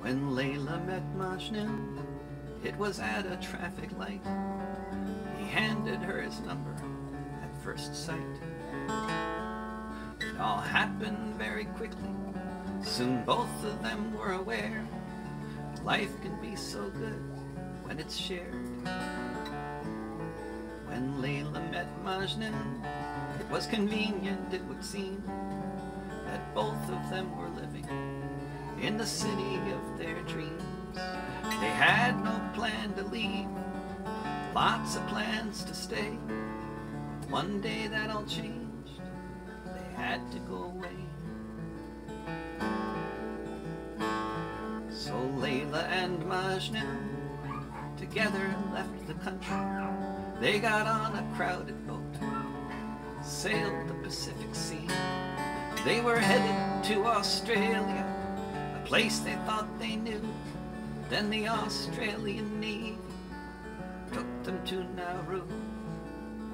When Leila met Majnun, it was at a traffic light. He handed her his number at first sight. It all happened very quickly. Soon both of them were aware life can be so good when it's shared. When Leila met Majnun, it was convenient, it would seem, that both of them were living in the city of their dreams. They had no plan to leave, lots of plans to stay. One day that all changed, they had to go away. So Leila and Majnun together left the country. They got on a crowded boat, sailed the Pacific Sea. They were headed to Australia, a place they thought they knew. Then the Australian Navy took them to Nauru,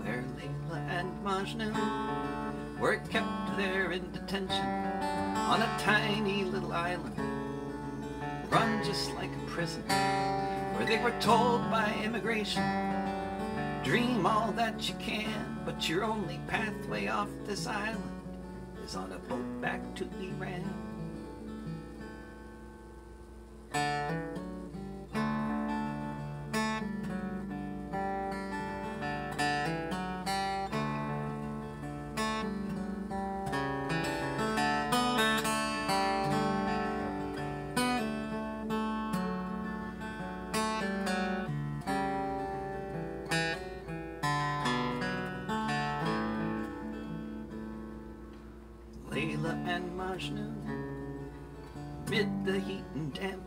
where Leila and Majnun were kept there in detention on a tiny little island, run just like a prison, where they were told by Immigration, dream all that you can, but your only pathway off this island is on a boat back to Iran. Leila and Majnun, amid the heat and damp,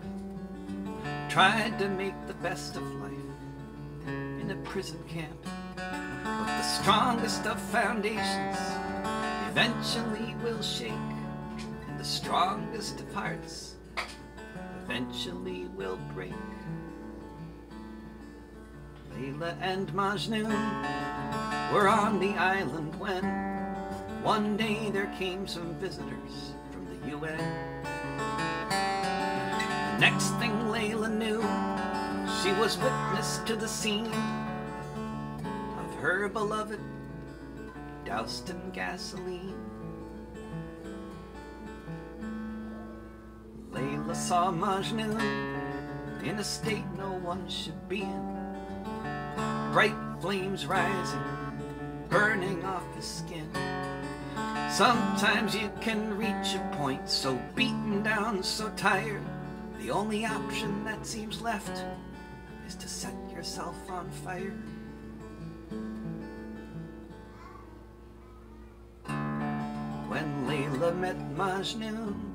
tried to make the best of life in a prison camp. But the strongest of foundations eventually will shake, and the strongest of hearts eventually will break. Leila and Majnun were on the island when one day there came some visitors from the UN. The next thing Leila knew, she was witness to the scene of her beloved doused in gasoline. Leila saw Majnun in a state no one should be in, bright flames rising, burning off his skin. Sometimes you can reach a point so beaten down, so tired, the only option that seems left is to set yourself on fire. When Leila met Majnun,